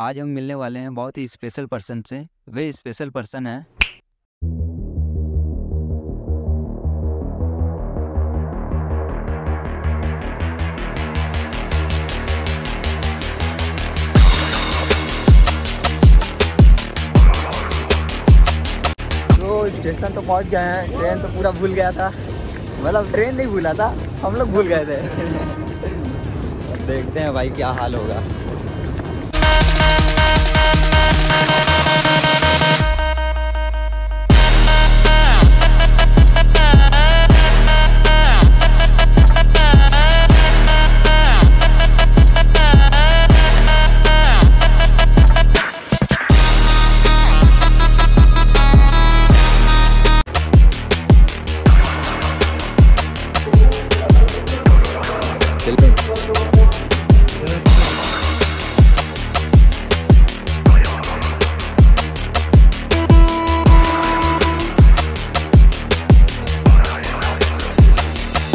आज हम मिलने वाले हैं बहुत ही स्पेशल पर्सन से। वे स्पेशल पर्सन हैं तो स्टेशन तो पहुंच गए हैं। ट्रेन तो पूरा भूल गया था, मतलब ट्रेन नहीं भूला था, हम लोग भूल गए थे। देखते हैं भाई क्या हाल होगा।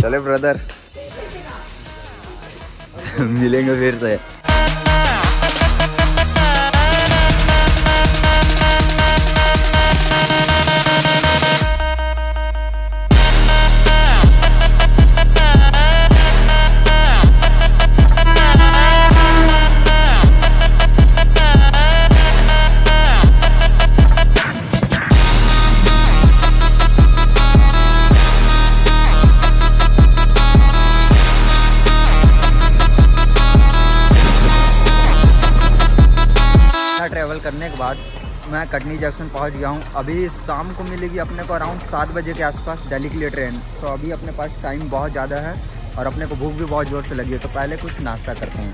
चले ब्रदर मिलेंगे फिर से। ट्रैवल करने के बाद मैं कटनी जंक्शन पहुंच गया हूं। अभी शाम को मिलेगी अपने को अराउंड 7 बजे के आसपास दिल्ली के लिए ट्रेन। तो अभी अपने पास टाइम बहुत ज़्यादा है और अपने को भूख भी बहुत ज़ोर से लगी है। तो पहले कुछ नाश्ता करते हैं।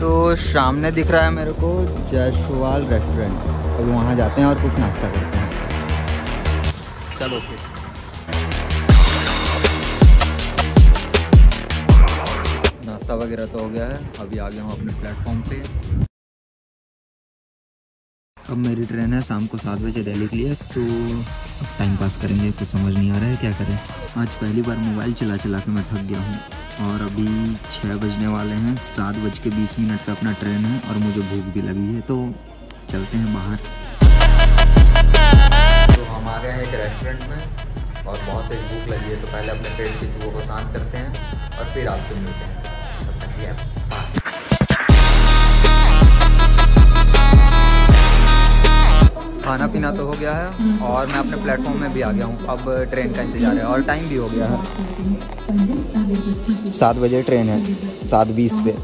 तो सामने दिख रहा है मेरे को जायसवाल रेस्टोरेंट, तो वहाँ जाते हैं और कुछ नाश्ता करते हैं। चलो फिर। नाश्ता वगैरह तो हो गया है, अभी आ गया हूँ अपने प्लेटफॉर्म पर। अब मेरी ट्रेन है शाम को 7 बजे दिल्ली के लिए। तो अब टाइम पास करेंगे, कुछ समझ नहीं आ रहा है क्या करें। आज पहली बार मोबाइल चला चला के मैं थक गया हूँ और अभी 6 बजने वाले हैं। 7:20 पर अपना ट्रेन है और मुझे भूख भी लगी है। तो चलते हैं बाहर। तो हम आ गए हैं एक रेस्टोरेंट में और बहुत तेज भूख लगी है। तो पहले अपने पेट की चूहों को शांत करते हैं और फिर आपसे मिलते हैं। तो खाना पीना तो हो गया है और मैं अपने प्लेटफॉर्म में भी आ गया हूँ। अब ट्रेन का इंतजार है और टाइम भी हो गया है। 7 बजे ट्रेन है, 7:20 पे।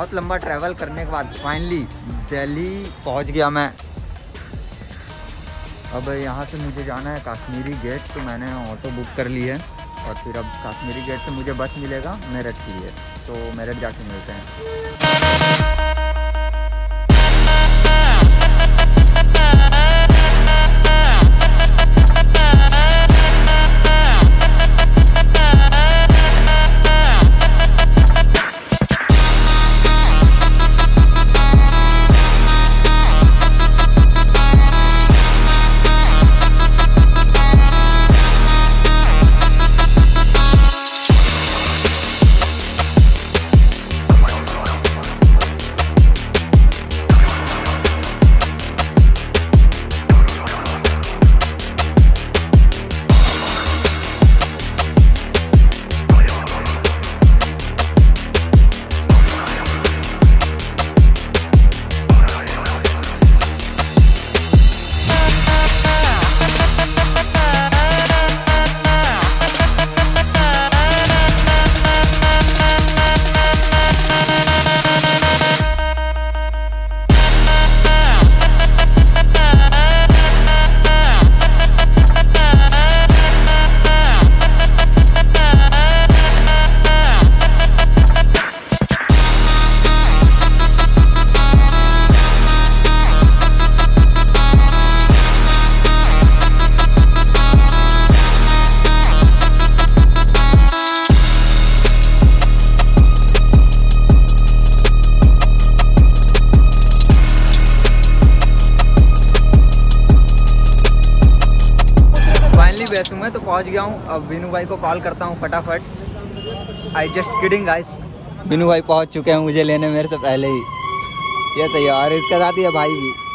बहुत लंबा ट्रैवल करने के बाद फाइनली दिल्ली पहुंच गया मैं। अब यहाँ से मुझे जाना है कश्मीरी गेट। तो मैंने ऑटो बुक कर ली है और फिर अब कश्मीरी गेट से मुझे बस मिलेगा मेरठ के लिए। तो मेरठ जाके मिलते हैं। मैं तो पहुंच गया हूं। अब बिनू भाई को कॉल करता हूं फटाफट। I just kidding guys, Binu भाई पहुंच चुके हैं मुझे लेने मेरे से पहले ही। ये सही है और इसके साथ ये भाई भी।